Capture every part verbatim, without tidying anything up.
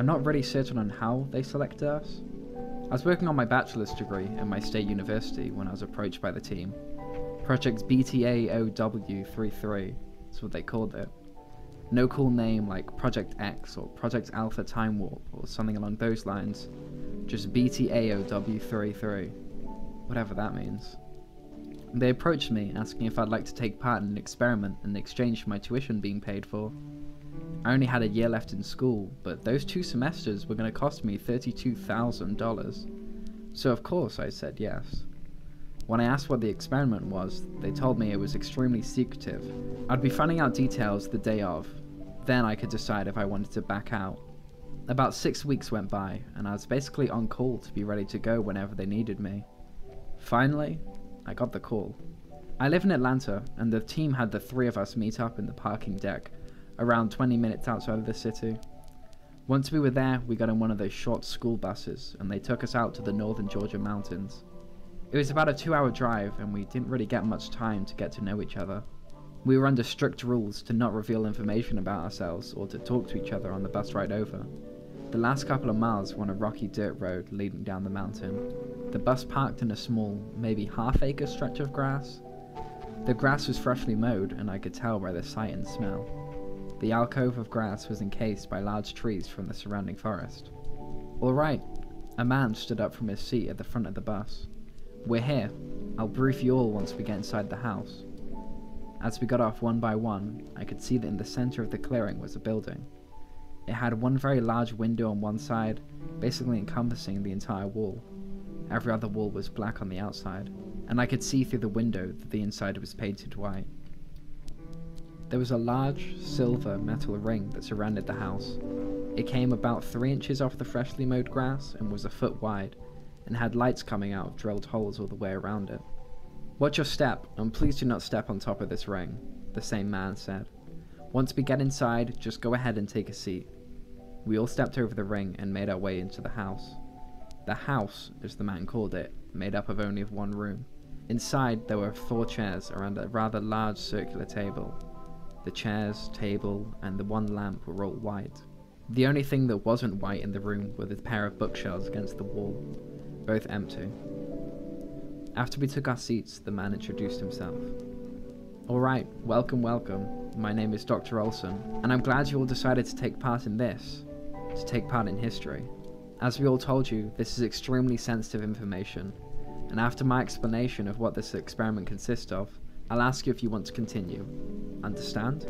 I'm not really certain on how they select us. I was working on my bachelor's degree at my state university when I was approached by the team. Project B T A O W three three is what they called it. No cool name like Project X or Project Alpha Time Warp or something along those lines. Just B T A O W three three, whatever that means. They approached me asking if I'd like to take part in an experiment in exchange for my tuition being paid for. I only had a year left in school, but those two semesters were going to cost me thirty-two thousand dollars. So of course I said yes. When I asked what the experiment was, they told me it was extremely secretive. I'd be finding out details the day of. Then I could decide if I wanted to back out. About six weeks went by, and I was basically on call to be ready to go whenever they needed me. Finally, I got the call. I live in Atlanta, and the team had the three of us meet up in the parking deck, around twenty minutes outside of the city. Once we were there, we got in one of those short school buses, and they took us out to the northern Georgia mountains. It was about a two-hour drive, and we didn't really get much time to get to know each other. We were under strict rules to not reveal information about ourselves or to talk to each other on the bus ride over. The last couple of miles were on a rocky dirt road leading down the mountain. The bus parked in a small, maybe half-acre stretch of grass. The grass was freshly mowed, and I could tell by the sight and smell. The alcove of grass was encased by large trees from the surrounding forest. "All right," a man stood up from his seat at the front of the bus. "We're here. I'll brief you all once we get inside the house." As we got off one by one, I could see that in the center of the clearing was a building. It had one very large window on one side, basically encompassing the entire wall. Every other wall was black on the outside, and I could see through the window that the inside was painted white. There was a large, silver metal ring that surrounded the house. It came about three inches off the freshly mowed grass and was a foot wide, and had lights coming out of drilled holes all the way around it. "Watch your step, and please do not step on top of this ring," the same man said. "Once we get inside, just go ahead and take a seat." We all stepped over the ring and made our way into the house. The house, as the man called it, made up of only one room. Inside, there were four chairs around a rather large circular table. The chairs, table, and the one lamp were all white. The only thing that wasn't white in the room were the pair of bookshelves against the wall, both empty. After we took our seats, the man introduced himself. "Alright, welcome, welcome. My name is Doctor Olson, and I'm glad you all decided to take part in this, to take part in history. As we all told you, this is extremely sensitive information, and after my explanation of what this experiment consists of, I'll ask you if you want to continue. Understand?"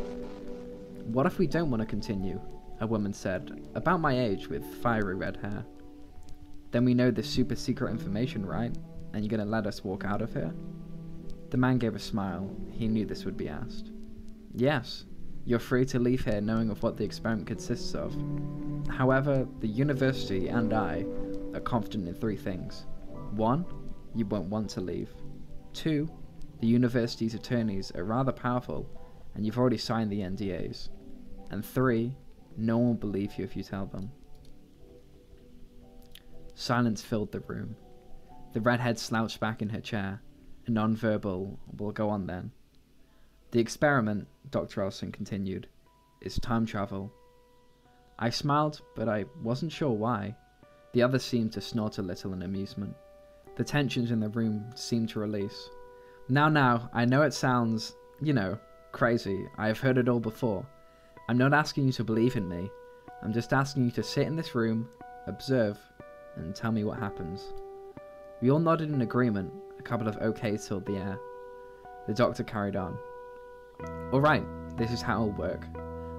"What if we don't want to continue?" a woman said, about my age with fiery red hair. "Then we know this super secret information, right? And you're gonna let us walk out of here?" The man gave a smile. He knew this would be asked. "Yes, you're free to leave here knowing of what the experiment consists of. However, the university and I are confident in three things. One, you won't want to leave. Two, the university's attorneys are rather powerful and you've already signed the N D As. And three, no one will believe you if you tell them." Silence filled the room. The redhead slouched back in her chair. A non-verbal, "We'll go on then." "The experiment," Doctor Olson continued, "is time travel." I smiled, but I wasn't sure why. The others seemed to snort a little in amusement. The tensions in the room seemed to release. "Now, now, I know it sounds, you know, crazy. I've heard it all before. I'm not asking you to believe in me. I'm just asking you to sit in this room, observe, and tell me what happens." We all nodded in agreement, a couple of okays filled the air. The doctor carried on. "Alright, this is how it'll work.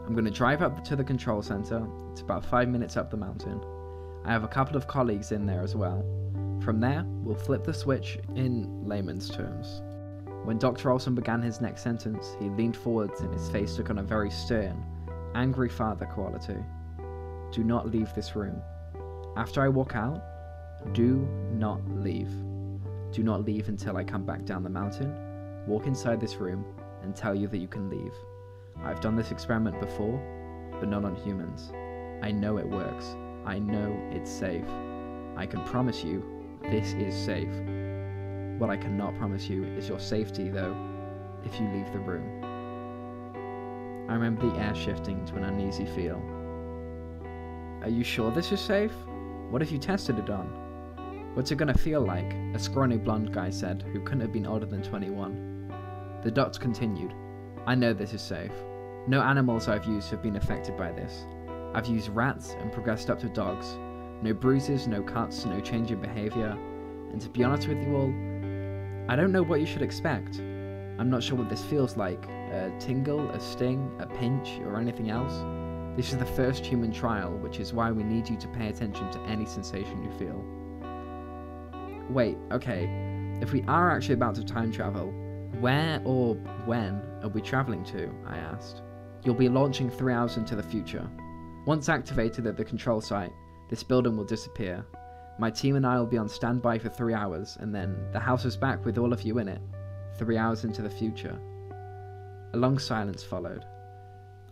I'm going to drive up to the control center. It's about five minutes up the mountain. I have a couple of colleagues in there as well. From there, we'll flip the switch in layman's terms." When Doctor Olson began his next sentence, he leaned forwards and his face took on a very stern, angry father quality. "Do not leave this room. After I walk out, do not leave. Do not leave until I come back down the mountain, walk inside this room, and tell you that you can leave. I've done this experiment before, but not on humans. I know it works. I know it's safe. I can promise you this is safe. What I cannot promise you is your safety, though, if you leave the room." I remember the air shifting to an uneasy feel. Are you sure this is safe? What have you tested it on? What's it gonna feel like? A scrawny blonde guy said, who couldn't have been older than twenty-one. The doctor continued. I know this is safe. No animals I've used have been affected by this. I've used rats and progressed up to dogs. No bruises, no cuts, no change in behavior. And to be honest with you all, I don't know what you should expect. I'm not sure what this feels like. A tingle, a sting, a pinch, or anything else. This is the first human trial, which is why we need you to pay attention to any sensation you feel. Wait, okay. If we are actually about to time travel, where or when are we traveling to? I asked. You'll be launching three hours into the future. Once activated at the control site, this building will disappear. My team and I will be on standby for three hours, and then the house is back with all of you in it. Three hours into the future. A long silence followed.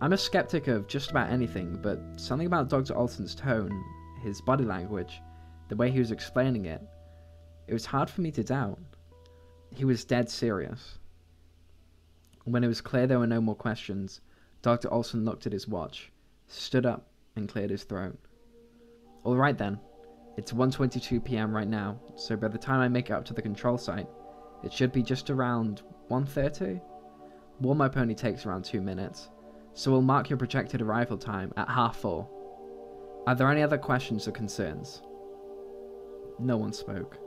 I'm a skeptic of just about anything, but something about Doctor Alton's tone, his body language, the way he was explaining it, it was hard for me to doubt. He was dead serious. When it was clear there were no more questions, Doctor Olsen looked at his watch, stood up, and cleared his throat. All right then. It's one twenty-two p m right now, so by the time I make it up to the control site, it should be just around one thirty? Warm-up only takes around two minutes, so we'll mark your projected arrival time at half four. Are there any other questions or concerns? No one spoke.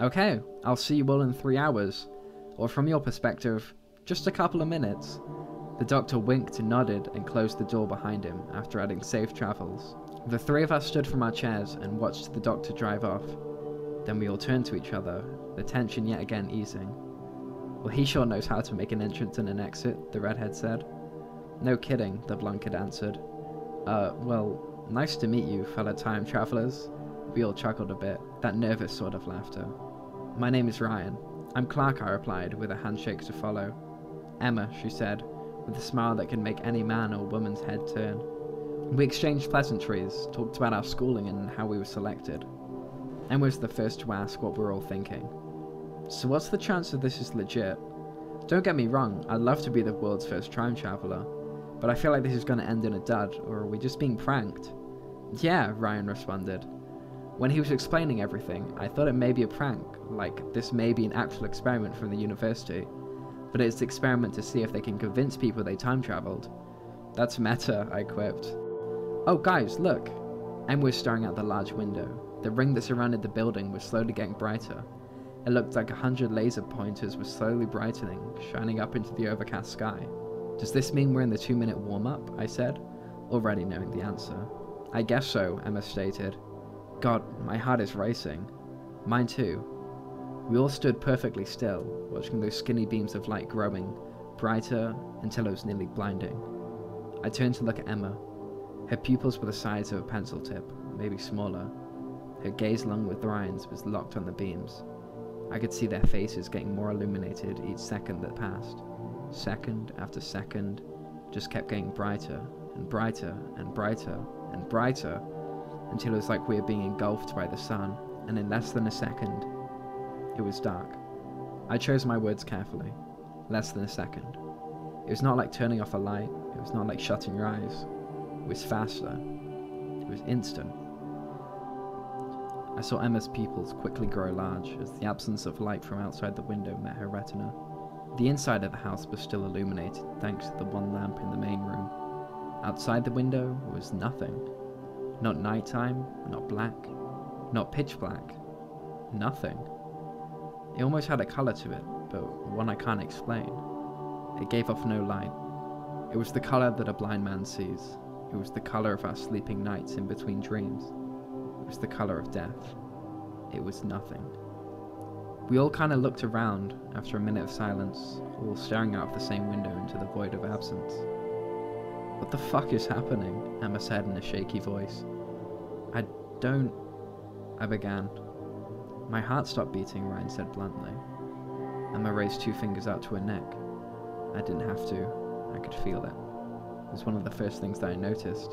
Okay, I'll see you all in three hours, or from your perspective, just a couple of minutes. The doctor winked and nodded and closed the door behind him after adding safe travels. The three of us stood from our chairs and watched the doctor drive off. Then we all turned to each other, the tension yet again easing. Well, he sure knows how to make an entrance and an exit, the redhead said. No kidding, the blonde had answered. Uh, well, nice to meet you, fellow time travelers. We all chuckled a bit, that nervous sort of laughter. My name is Ryan. I'm Clark, I replied, with a handshake to follow. Emma, she said, with a smile that could make any man or woman's head turn. We exchanged pleasantries, talked about our schooling and how we were selected. Emma was the first to ask what we were all thinking. So what's the chance that this is legit? Don't get me wrong, I'd love to be the world's first time traveller, but I feel like this is going to end in a dud, or are we just being pranked? Yeah, Ryan responded. When he was explaining everything, I thought it may be a prank, like this may be an actual experiment from the university, but it's an experiment to see if they can convince people they time travelled. That's meta, I quipped. Oh guys, look! Emma was staring out the large window. The ring that surrounded the building was slowly getting brighter. It looked like a hundred laser pointers were slowly brightening, shining up into the overcast sky. Does this mean we're in the two-minute warm-up? I said, already knowing the answer. I guess so, Emma stated. God, my heart is racing. Mine too. We all stood perfectly still, watching those skinny beams of light growing, brighter until it was nearly blinding. I turned to look at Emma. Her pupils were the size of a pencil tip, maybe smaller. Her gaze, along with Ryan's, was locked on the beams. I could see their faces getting more illuminated each second that passed. Second after second, just kept getting brighter and brighter and brighter and brighter, until it was like we were being engulfed by the sun, and in less than a second, it was dark. I chose my words carefully. Less than a second. It was not like turning off a light, it was not like shutting your eyes. It was faster. It was instant. I saw Emma's pupils quickly grow large as the absence of light from outside the window met her retina. The inside of the house was still illuminated thanks to the one lamp in the main room. Outside the window was nothing. Not nighttime, not black, not pitch black. Nothing. It almost had a colour to it, but one I can't explain. It gave off no light. It was the colour that a blind man sees. It was the colour of our sleeping nights in between dreams. It was the colour of death. It was nothing. We all kind of looked around after a minute of silence, all staring out of the same window into the void of absence. What the fuck is happening? Emma said in a shaky voice. I don't... I began. My heart stopped beating, Ryan said bluntly. Emma raised two fingers out to her neck. I didn't have to. I could feel it. It was one of the first things that I noticed.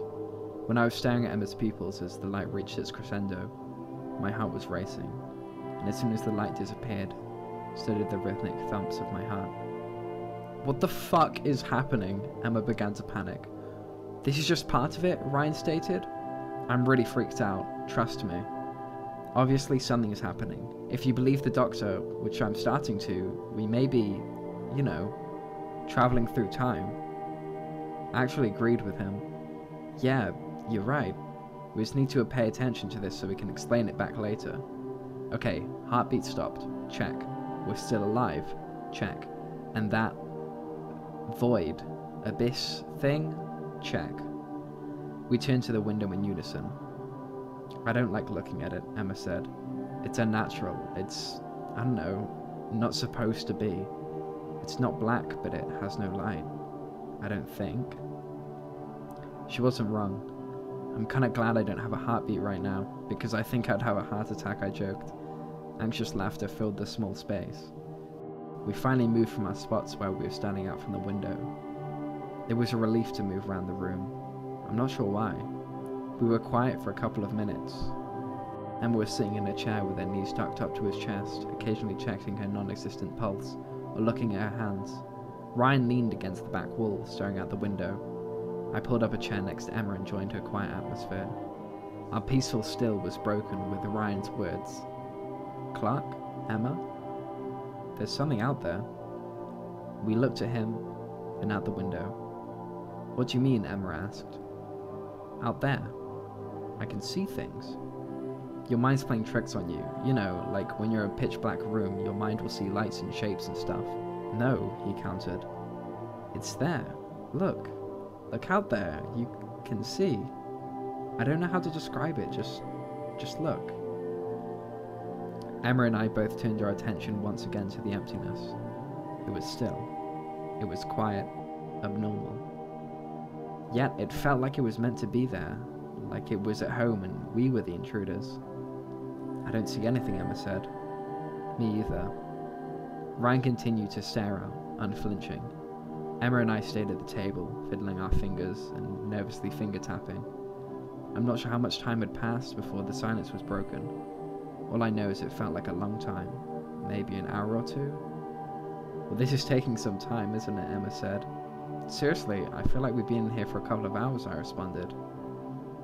When I was staring at Emma's pupils as the light reached its crescendo, my heart was racing, and as soon as the light disappeared, so did the rhythmic thumps of my heart. What the fuck is happening? Emma began to panic. This is just part of it, Ryan stated. I'm really freaked out, trust me. Obviously something is happening. If you believe the doctor, which I'm starting to, we may be, you know, traveling through time. I actually agreed with him. Yeah, you're right. We just need to pay attention to this so we can explain it back later. Okay, heartbeat stopped. Check. We're still alive. Check. And that void, abyss thing? Check. We turned to the window in unison. I don't like looking at it, Emma said. It's unnatural. It's, I don't know, not supposed to be. It's not black, but it has no light. I don't think. She wasn't wrong. I'm kinda glad I don't have a heartbeat right now, because I think I'd have a heart attack, I joked. Anxious laughter filled the small space. We finally moved from our spots where we were standing out from the window. It was a relief to move around the room. I'm not sure why. We were quiet for a couple of minutes. Emma was sitting in a chair with her knees tucked up to his chest, occasionally checking her non-existent pulse, or looking at her hands. Ryan leaned against the back wall, staring out the window. I pulled up a chair next to Emma and joined her quiet atmosphere. Our peaceful still was broken with Ryan's words. Clark? Emma? There's something out there. We looked at him, and out the window. What do you mean? Emma asked. Out there. I can see things. Your mind's playing tricks on you. You know, like when you're in a pitch black room, your mind will see lights and shapes and stuff. No, he countered. It's there. Look. Look out there. You can see. I don't know how to describe it. Just, just look. Emma and I both turned our attention once again to the emptiness. It was still. It was quiet, abnormal. Yet it felt like it was meant to be there. Like it was at home and we were the intruders. I don't see anything, Emma said. Me either. Ryan continued to stare out, unflinching. Emma and I stayed at the table, fiddling our fingers and nervously finger-tapping. I'm not sure how much time had passed before the silence was broken. All I know is it felt like a long time, maybe an hour or two. Well, this is taking some time, isn't it, Emma said. Seriously, I feel like we've been in here for a couple of hours, I responded.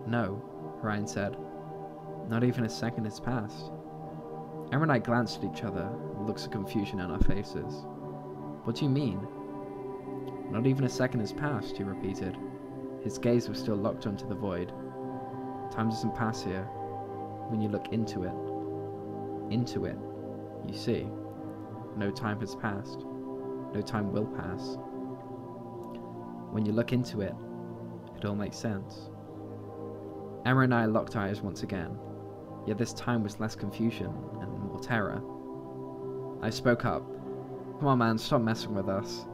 No, Ryan said. Not even a second has passed. Emma and I glanced at each other, looks of confusion on our faces. What do you mean? Not even a second has passed, he repeated. His gaze was still locked onto the void. Time doesn't pass here. When you look into it, into it, you see. No time has passed. No time will pass. When you look into it, it all makes sense. Emma and I locked eyes once again, yet this time was less confusion and more terror. I spoke up. Come on, man, stop messing with us.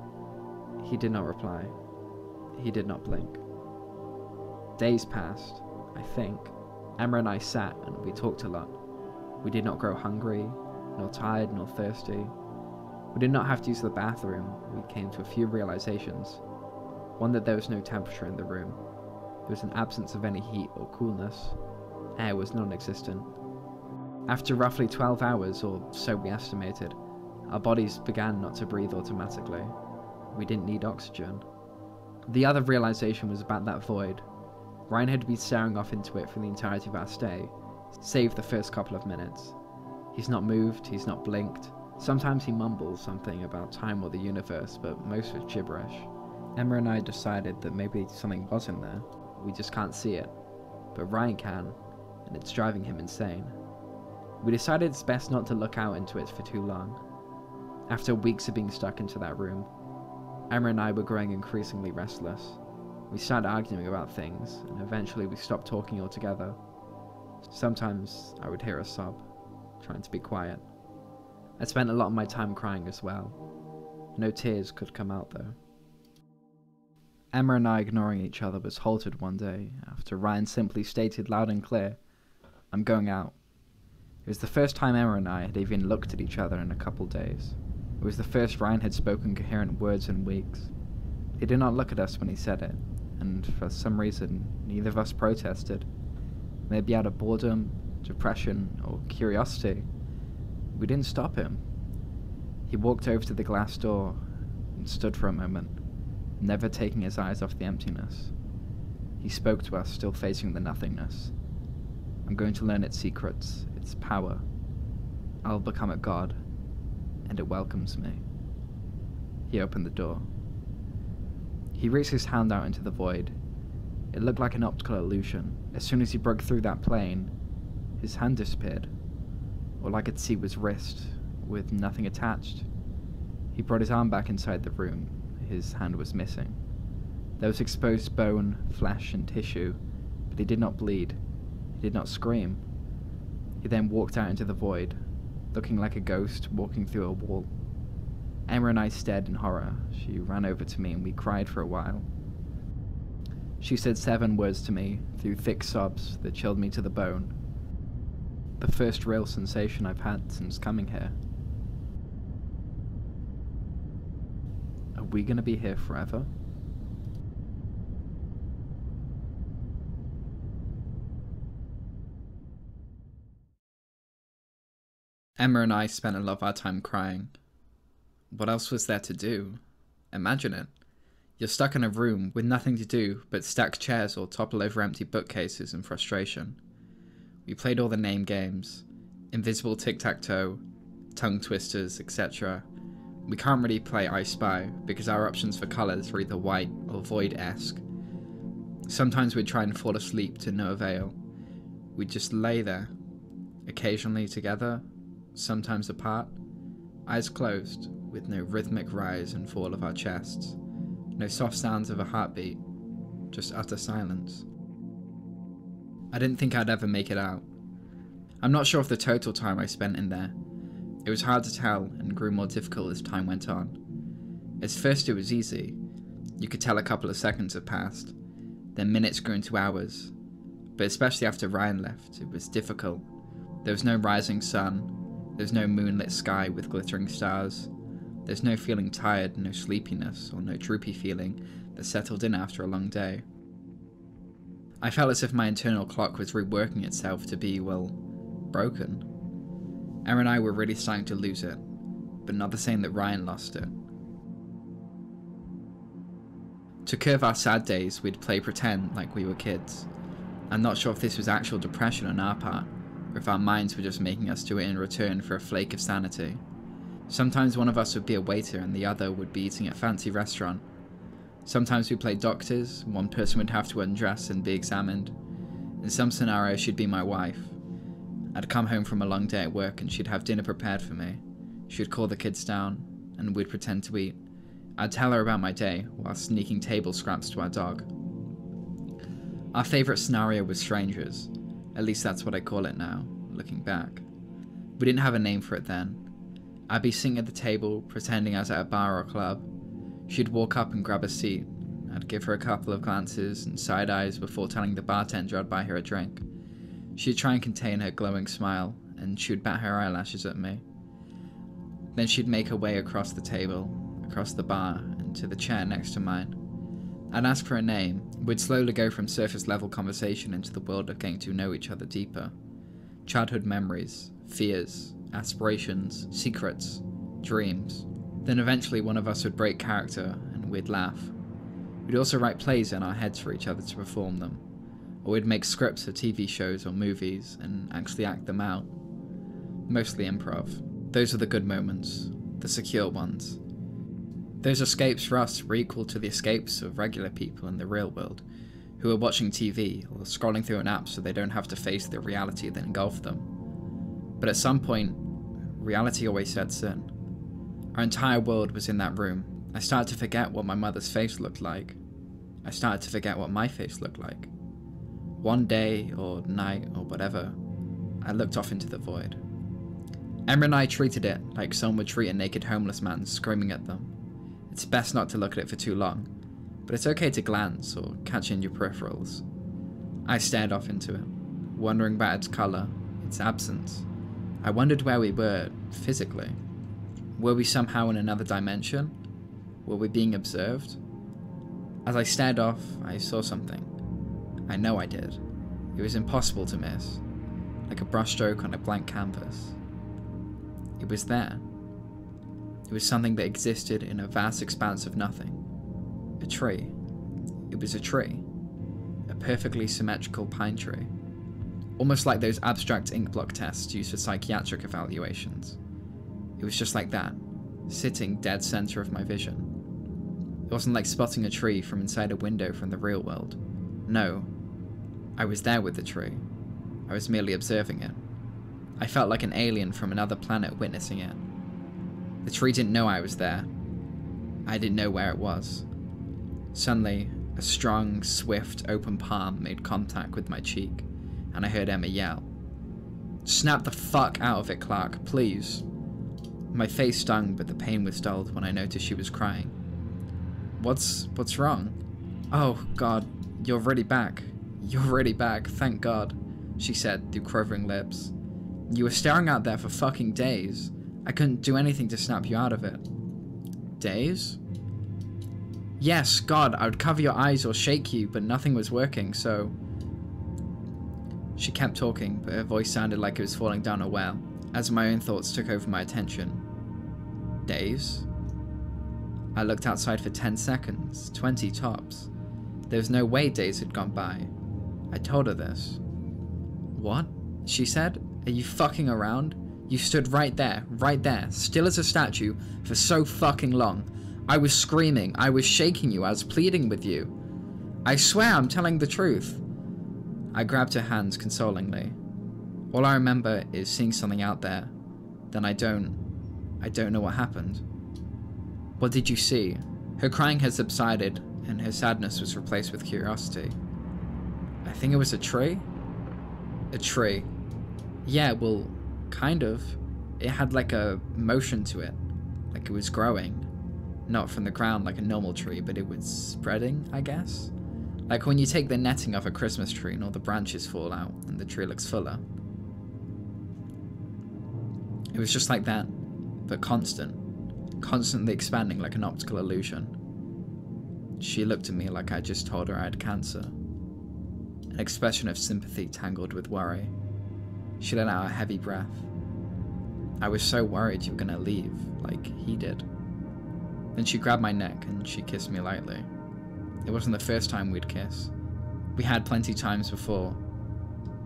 He did not reply. He did not blink. Days passed, I think. Emma and I sat and we talked a lot. We did not grow hungry, nor tired, nor thirsty. We did not have to use the bathroom. We came to a few realizations. One, that there was no temperature in the room. There was an absence of any heat or coolness. Air was non-existent. After roughly twelve hours, or so we estimated, our bodies began not to breathe automatically. We didn't need oxygen. The other realization was about that void. Ryan had been staring off into it for the entirety of our stay, save the first couple of minutes. He's not moved, he's not blinked. Sometimes he mumbles something about time or the universe, but most was gibberish. Emma and I decided that maybe something was in there. We just can't see it. But Ryan can, and it's driving him insane. We decided it's best not to look out into it for too long. After weeks of being stuck into that room, Emma and I were growing increasingly restless. We started arguing about things, and eventually we stopped talking altogether. Sometimes I would hear a sob, trying to be quiet. I spent a lot of my time crying as well. No tears could come out though. Emma and I ignoring each other was halted one day, after Ryan simply stated loud and clear, I'm going out. It was the first time Emma and I had even looked at each other in a couple days. It was the first Ryan had spoken coherent words in weeks. He did not look at us when he said it, and for some reason, neither of us protested. Maybe out of boredom, depression, or curiosity. We didn't stop him. He walked over to the glass door and stood for a moment, never taking his eyes off the emptiness. He spoke to us, still facing the nothingness. I'm going to learn its secrets, its power. I'll become a god, and it welcomes me. He opened the door. He reached his hand out into the void. It looked like an optical illusion. As soon as he broke through that plane, his hand disappeared. All I could see was wrist, with nothing attached. He brought his arm back inside the room. His hand was missing. There was exposed bone, flesh, and tissue, but he did not bleed. He did not scream. He then walked out into the void, looking like a ghost walking through a wall. Emma and I stared in horror. She ran over to me and we cried for a while. She said seven words to me through thick sobs that chilled me to the bone. The first real sensation I've had since coming here. Are we gonna be here forever? Emma and I spent a lot of our time crying. What else was there to do? Imagine it. You're stuck in a room with nothing to do but stack chairs or topple over empty bookcases in frustration. We played all the name games, invisible tic-tac-toe, tongue twisters, et cetera. We can't really play I Spy because our options for colours were either white or void-esque. Sometimes we'd try and fall asleep to no avail. We'd just lay there, occasionally together, sometimes apart, eyes closed, with no rhythmic rise and fall of our chests, no soft sounds of a heartbeat, just utter silence. I didn't think I'd ever make it out. I'm not sure of the total time I spent in there. It was hard to tell and grew more difficult as time went on. At first it was easy. You could tell a couple of seconds had passed, then minutes grew into hours. But especially after Ryan left, it was difficult. There was no rising sun. There's no moonlit sky with glittering stars. There's no feeling tired, no sleepiness, or no droopy feeling that settled in after a long day. I felt as if my internal clock was reworking itself to be, well, broken. Emma and I were really starting to lose it, but not the same that Ryan lost it. To curb our sad days, we'd play pretend like we were kids. I'm not sure if this was actual depression on our part, or if our minds were just making us do it in return for a flake of sanity. Sometimes one of us would be a waiter and the other would be eating at a fancy restaurant. Sometimes we played doctors, one person would have to undress and be examined. In some scenarios she'd be my wife. I'd come home from a long day at work and she'd have dinner prepared for me. She'd call the kids down, and we'd pretend to eat. I'd tell her about my day, while sneaking table scraps to our dog. Our favourite scenario was strangers. At least that's what I call it now, looking back. We didn't have a name for it then. I'd be sitting at the table, pretending I was at a bar or club. She'd walk up and grab a seat. I'd give her a couple of glances and side eyes before telling the bartender I'd buy her a drink. She'd try and contain her glowing smile, and she'd bat her eyelashes at me. Then she'd make her way across the table, across the bar, and to the chair next to mine. I'd ask for a name. We'd slowly go from surface-level conversation into the world of getting to know each other deeper. Childhood memories, fears, aspirations, secrets, dreams. Then eventually one of us would break character, and we'd laugh. We'd also write plays in our heads for each other to perform them. Or we'd make scripts for T V shows or movies, and actually act them out. Mostly improv. Those are the good moments. The secure ones. Those escapes for us were equal to the escapes of regular people in the real world, who are watching T V or scrolling through an app so they don't have to face the reality that engulfed them. But at some point, reality always sets in. Our entire world was in that room. I started to forget what my mother's face looked like. I started to forget what my face looked like. One day, or night, or whatever, I looked off into the void. Emma and I treated it like someone would treat a naked homeless man screaming at them. It's best not to look at it for too long, but it's okay to glance or catch in your peripherals. I stared off into it, wondering about its colour, its absence. I wondered where we were, physically. Were we somehow in another dimension? Were we being observed? As I stared off, I saw something. I know I did. It was impossible to miss, like a brushstroke on a blank canvas. It was there. It was something that existed in a vast expanse of nothing. A tree. It was a tree. a perfectly symmetrical pine tree, almost like those abstract ink block tests used for psychiatric evaluations. It was just like that, sitting dead center of my vision. It wasn't like spotting a tree from inside a window from the real world. No, I was there with the tree. I was merely observing it. I felt like an alien from another planet witnessing it. The tree didn't know I was there. I didn't know where it was. Suddenly, a strong, swift, open palm made contact with my cheek, and I heard Emma yell, "Snap the fuck out of it, Clark, please." My face stung, but the pain was dulled when I noticed she was crying. What's, what's wrong? "Oh, God, you're really back. You're really back, thank God," she said through quivering lips. "You were staring out there for fucking days. I couldn't do anything to snap you out of it." "Days?" "Yes, God, I would cover your eyes or shake you, but nothing was working, so..." She kept talking, but her voice sounded like it was falling down a well, as my own thoughts took over my attention. Days? I looked outside for ten seconds, twenty tops. There was no way days had gone by. I told her this. "What?" she said. "Are you fucking around? You stood right there, right there, still as a statue, for so fucking long. I was screaming, I was shaking you, I was pleading with you. I swear I'm telling the truth." I grabbed her hands consolingly. All I remember is seeing something out there. Then I don't... I don't know what happened. "What did you see?" Her crying had subsided, and her sadness was replaced with curiosity. "I think it was a tree." "A tree?" "Yeah, well, kind of. It had like a motion to it, like it was growing. Not from the ground like a normal tree, but it was spreading, I guess. Like when you take the netting off a Christmas tree and all the branches fall out and the tree looks fuller. It was just like that, but constant. Constantly expanding like an optical illusion." She looked at me like I just told her I had cancer. An expression of sympathy tangled with worry. She let out a heavy breath. "I was so worried you were gonna leave, like he did." Then she grabbed my neck and she kissed me lightly. It wasn't the first time we'd kiss. We had plenty times before,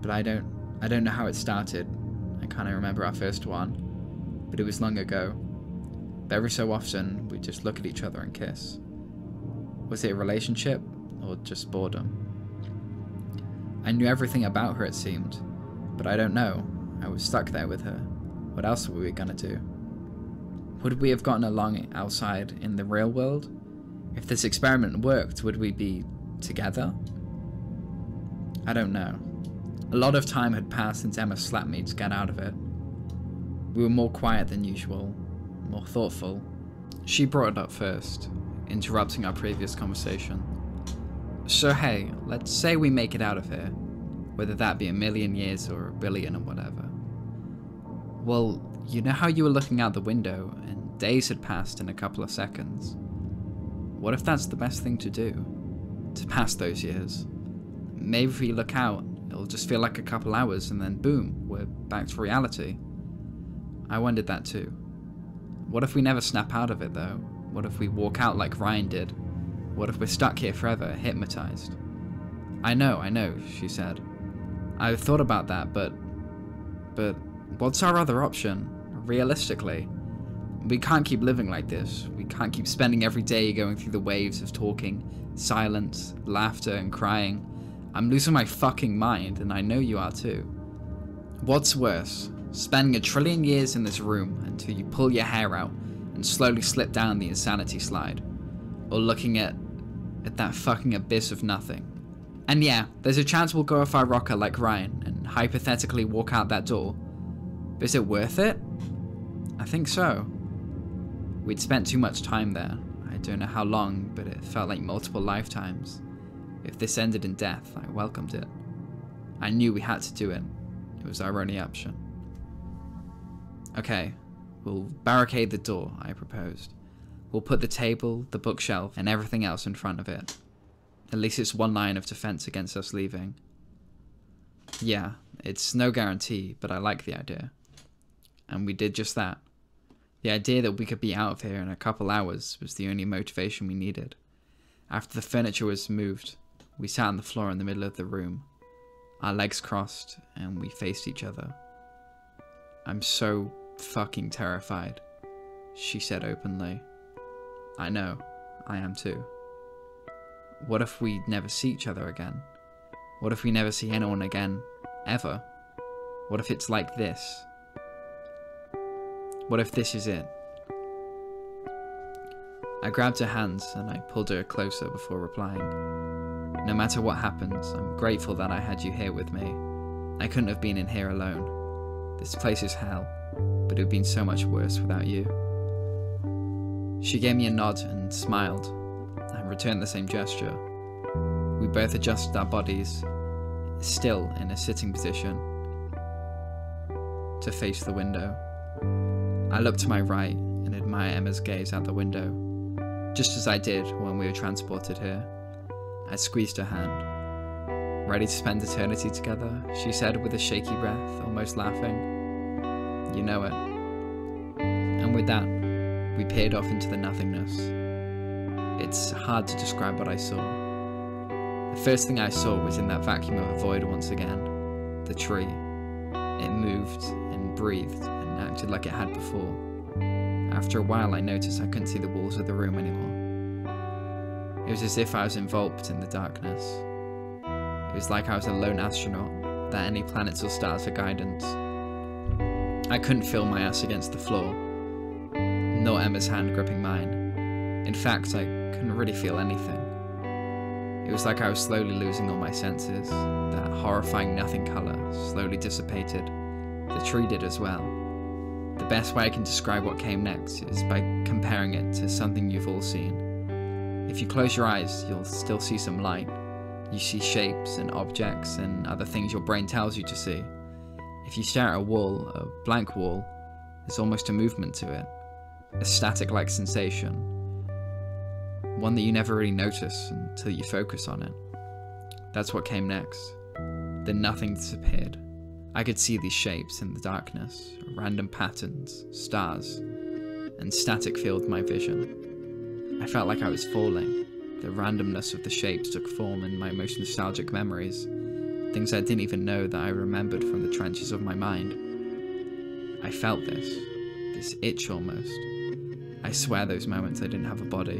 but I don't I don't know how it started. I can't remember our first one, but it was long ago. But every so often, we'd just look at each other and kiss. Was it a relationship or just boredom? I knew everything about her, it seemed, but I don't know. I was stuck there with her. What else were we gonna do? Would we have gotten along outside in the real world? If this experiment worked, would we be together? I don't know. A lot of time had passed since Emma slapped me to get out of it. We were more quiet than usual, more thoughtful. She brought it up first, interrupting our previous conversation. "So hey, let's say we make it out of here, whether that be a million years or a billion or whatever. Well, you know how you were looking out the window and days had passed in a couple of seconds? What if that's the best thing to do? To pass those years? Maybe if we look out, it'll just feel like a couple hours and then boom, we're back to reality." I wondered that too. What if we never snap out of it though? What if we walk out like Ryan did? What if we're stuck here forever, hypnotized? "I know, I know," she said. "I've thought about that, but... but what's our other option? Realistically, we can't keep living like this. We can't keep spending every day going through the waves of talking, silence, laughter, and crying. I'm losing my fucking mind, and I know you are too. What's worse, spending a trillion years in this room until you pull your hair out and slowly slip down the insanity slide, or looking at, at that fucking abyss of nothing. And yeah, there's a chance we'll go off our rocker like Ryan and hypothetically walk out that door. But is it worth it? I think so." We'd spent too much time there. I don't know how long, but it felt like multiple lifetimes. If this ended in death, I welcomed it. I knew we had to do it. It was our only option. "Okay, we'll barricade the door," I proposed. "We'll put the table, the bookshelf, and everything else in front of it. At least it's one line of defense against us leaving." Yeah, it's no guarantee, but I like the idea. And we did just that. The idea that we could be out of here in a couple hours was the only motivation we needed. After the furniture was moved, We sat on the floor in the middle of the room, our legs crossed, and we faced each other. "I'm so fucking terrified," she said openly. "I know, I am too. What if we never see each other again? What if we never see anyone again, ever? What if it's like this? What if this is it?" I grabbed her hands and I pulled her closer before replying. "No matter what happens, I'm grateful that I had you here with me. I couldn't have been in here alone. This place is hell, but it would have been so much worse without you." She gave me a nod and smiled. I returned the same gesture. We both adjusted our bodies, still in a sitting position, to face the window. I looked to my right and admired Emma's gaze out the window, just as I did when we were transported here. I squeezed her hand. "Ready to spend eternity together?" she said with a shaky breath, almost laughing. "You know it." And with that, we peered off into the nothingness. It's hard to describe what I saw. The first thing I saw was in that vacuum of a void once again, the tree. It moved and breathed and acted like it had before. After a while I noticed I couldn't see the walls of the room anymore. It was as if I was enveloped in the darkness. It was like I was a lone astronaut, without any planets or stars for guidance. I couldn't feel my ass against the floor, nor Emma's hand gripping mine. In fact, I couldn't really feel anything. It was like I was slowly losing all my senses. That horrifying nothing colour slowly dissipated. The tree did as well. The best way I can describe what came next is by comparing it to something you've all seen. If you close your eyes, you'll still see some light. You see shapes and objects and other things your brain tells you to see. If you stare at a wall, a blank wall, there's almost a movement to it, a static-like sensation. One that you never really notice until you focus on it. That's what came next. Then nothing disappeared. I could see these shapes in the darkness, random patterns, stars, and static filled my vision. I felt like I was falling. The randomness of the shapes took form in my most nostalgic memories, things I didn't even know that I remembered from the trenches of my mind. I felt this, this itch almost. I swear those moments I didn't have a body.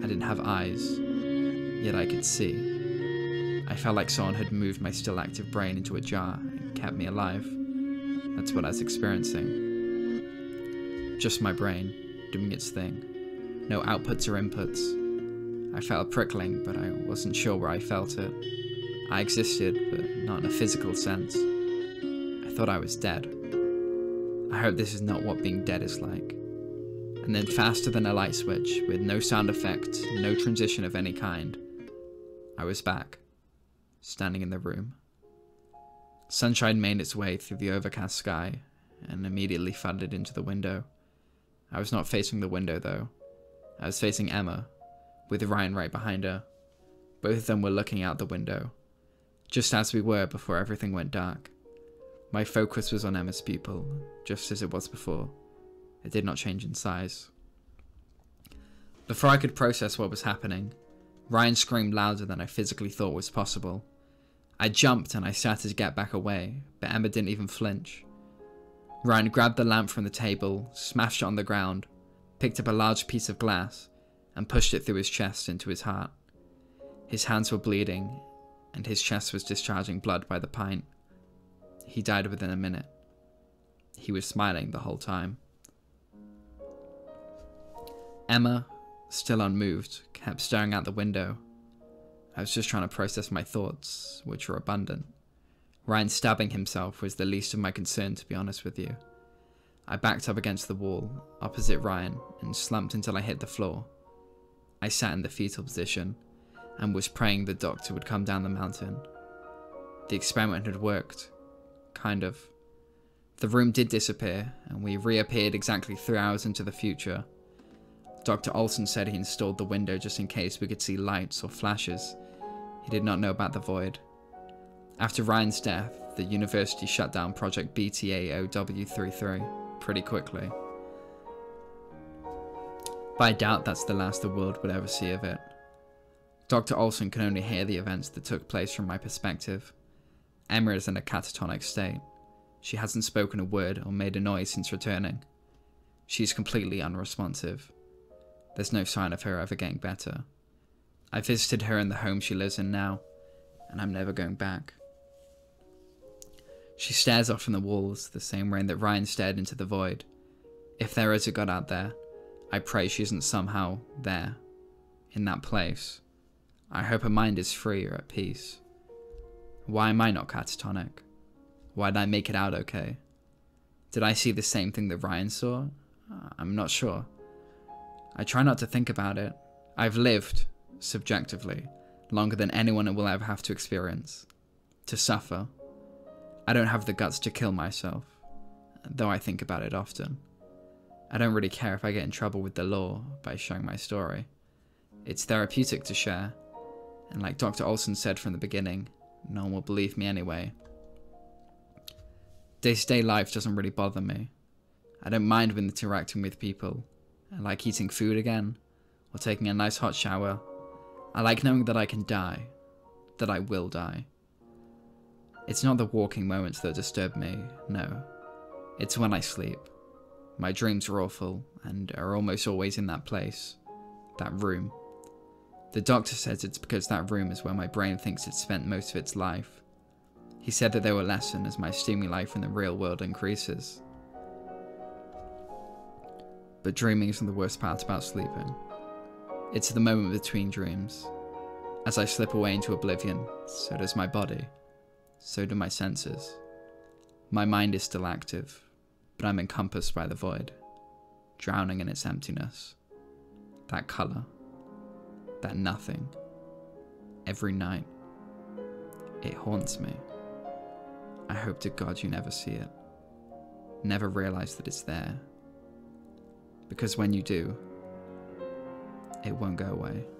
I didn't have eyes, yet I could see. I felt like someone had moved my still active brain into a jar and kept me alive. That's what I was experiencing. Just my brain, doing its thing. No outputs or inputs. I felt a prickling, but I wasn't sure where I felt it. I existed, but not in a physical sense. I thought I was dead. I hope this is not what being dead is like. And then faster than a light switch, with no sound effect, no transition of any kind, I was back, standing in the room. Sunshine made its way through the overcast sky and immediately flooded into the window. I was not facing the window though. I was facing Emma, with Ryan right behind her. Both of them were looking out the window, just as we were before everything went dark. My focus was on Emma's pupil, just as it was before. It did not change in size. Before I could process what was happening, Ryan screamed louder than I physically thought was possible. I jumped and I started to get back away, but Emma didn't even flinch. Ryan grabbed the lamp from the table, smashed it on the ground, picked up a large piece of glass, and pushed it through his chest into his heart. His hands were bleeding, and his chest was discharging blood by the pint. He died within a minute. He was smiling the whole time. Emma, still unmoved, kept staring out the window. I was just trying to process my thoughts, which were abundant. Ryan stabbing himself was the least of my concern, to be honest with you. I backed up against the wall, opposite Ryan, and slumped until I hit the floor. I sat in the fetal position, and was praying the doctor would come down the mountain. The experiment had worked. Kind of. The room did disappear, and we reappeared exactly three hours into the future. Doctor Olsen said he installed the window just in case we could see lights or flashes. He did not know about the void. After Ryan's death, the university shut down Project B T A O W thirty-three pretty quickly. But I doubt that's the last the world would ever see of it. Doctor Olsen can only hear the events that took place from my perspective. Emma is in a catatonic state. She hasn't spoken a word or made a noise since returning. She's completely unresponsive. There's no sign of her ever getting better. I visited her in the home she lives in now, and I'm never going back. She stares off from the walls, the same way that Ryan stared into the void. If there is a God out there, I pray she isn't somehow there, in that place. I hope her mind is free or at peace. Why am I not catatonic? Why did I make it out okay? Did I see the same thing that Ryan saw? I'm not sure. I try not to think about it. I've lived, subjectively, longer than anyone will ever have to experience. To suffer. I don't have the guts to kill myself, though I think about it often. I don't really care if I get in trouble with the law by sharing my story. It's therapeutic to share, and like Doctor Olsen said from the beginning, no one will believe me anyway. Day-to-day life doesn't really bother me. I don't mind when interacting with people. I like eating food again, or taking a nice hot shower. I like knowing that I can die, that I will die. It's not the walking moments that disturb me, no. It's when I sleep. My dreams are awful, and are almost always in that place, that room. The doctor says it's because that room is where my brain thinks it's spent most of its life. He said that there will lessen as my stimuli from the real world increases. But dreaming isn't the worst part about sleeping. It's the moment between dreams. As I slip away into oblivion, so does my body. So do my senses. My mind is still active, but I'm encompassed by the void, drowning in its emptiness. That colour. That nothing. Every night. It haunts me. I hope to God you never see it. Never realise that it's there. Because when you do, it won't go away.